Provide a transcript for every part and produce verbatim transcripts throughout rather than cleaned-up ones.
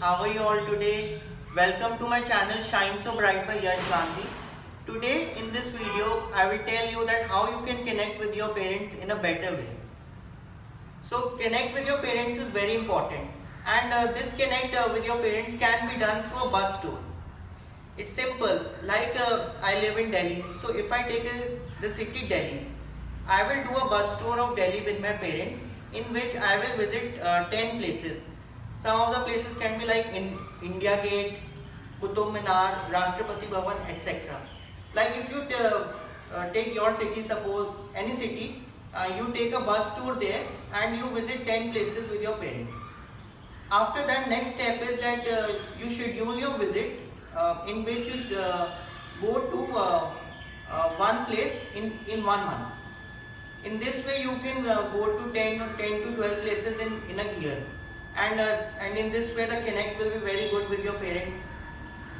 how are you all today? Welcome to my channel Shine So Bright by Yash Gandhi. Today in this video I will tell you that how you can connect with your parents in a better way. So connect with your parents is very important, and uh, this connect uh, with your parents can be done through a bus tour. It's simple, like uh, I live in Delhi, so if I take uh, the city Delhi, I will do a bus tour of Delhi with my parents, in which I will visit uh, ten places. Some of the places can be like in India Gate, Qutub Minar, Rashtrapati Bhavan, et cetera. Like if you uh, uh, take your city, suppose any city, uh, you take a bus tour there and you visit ten places with your parents. After that, next step is that uh, you schedule your visit, uh, in which you uh, go to uh, uh, one place in, in one month. In this way, you can uh, go to ten to twelve places in, in a year, and uh, and in this way the connect will be very good with your parents.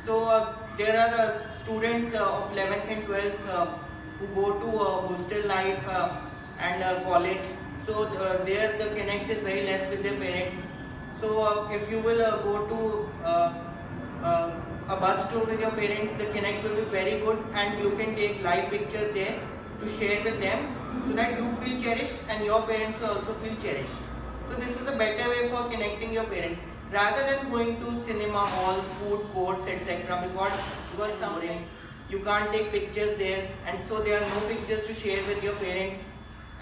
So uh, there are uh, students uh, of eleventh and twelfth uh, who go to uh, hostel life uh, and uh, college, so uh, there the connect is very less with their parents. So uh, if you will uh, go to uh, uh, a bus tour with your parents, the connect will be very good, and you can take live pictures there to share with them, so that you feel cherished and your parents will also feel cherished. So this is a better way for connecting your parents, rather than going to cinema halls, food courts, et cetera. Because, because something you can't take pictures there, and so there are no pictures to share with your parents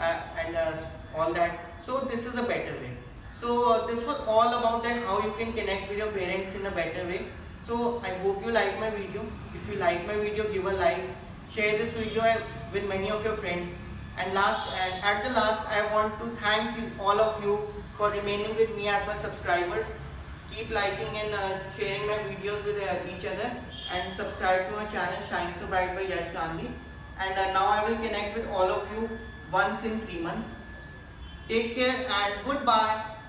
uh, and uh, all that. So this is a better way. So uh, this was all about that how you can connect with your parents in a better way. So I hope you like my video. If you like my video, give a like, share this video with many of your friends. And last, and at the last, I want to thank you, all of you, for remaining with me as my subscribers. Keep liking and uh, sharing my videos with uh, each other, and subscribe to my channel Shine So Bright by Yash Gandhi. And uh, now I will connect with all of you once in three months. Take care and goodbye.